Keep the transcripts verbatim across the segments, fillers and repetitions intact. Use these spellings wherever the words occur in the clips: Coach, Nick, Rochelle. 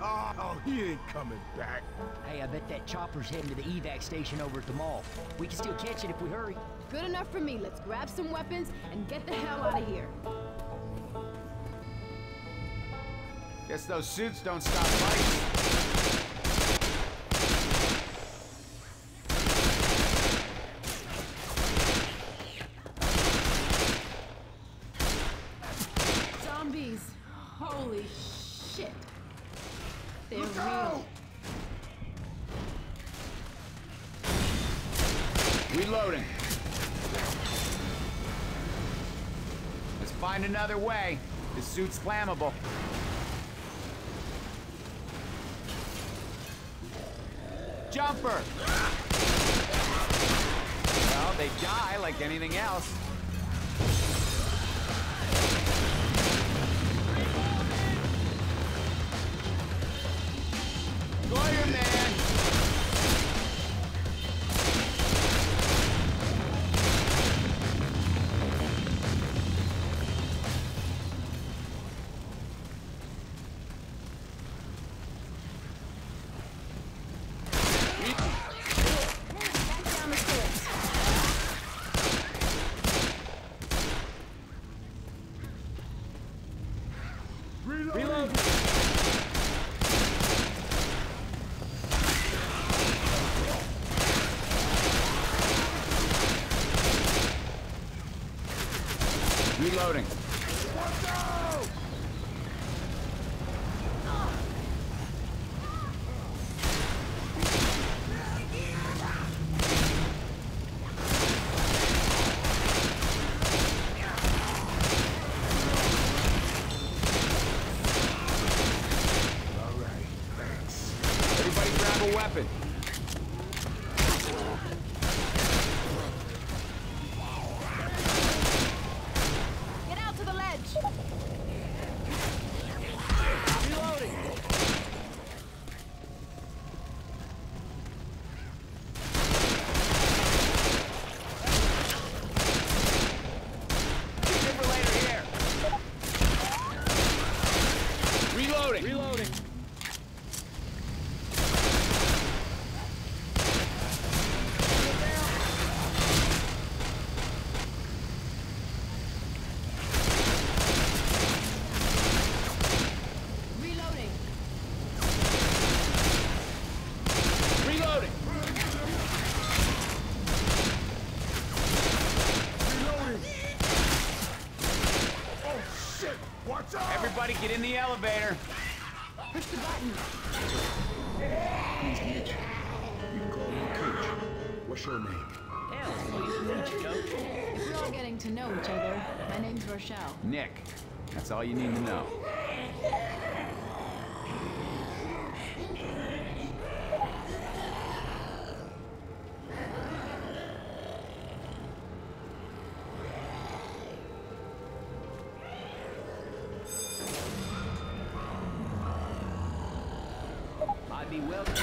Oh, he ain't coming back. Hey, I bet that chopper's heading to the evac station over at the mall. We can still catch it if we hurry. Good enough for me. Let's grab some weapons and get the hell out of here. Guess those suits don't stop fighting. Reloading. Let's find another way. This suit's flammable. Jumper! Well, they die like anything else. Reloading. Everybody get in the elevator. Push the button. Please, Nick. You can call me Coach. What's your name? Hell, please, Nick, Coach. If we're all getting to know each other, my name's Rochelle. Nick. That's all you need to know. Be welcome.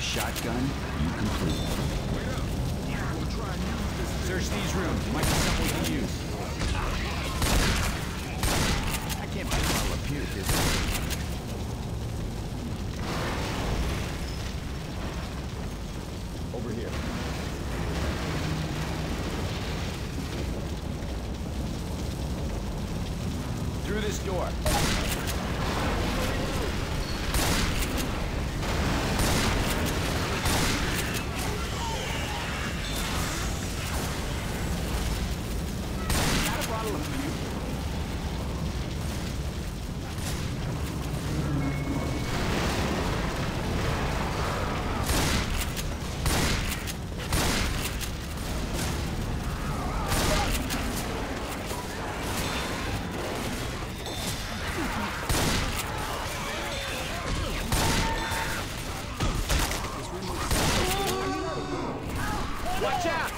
Shotgun, you complete. Search these rooms. Might be something to use. I can't put it all up here, dude. Watch out!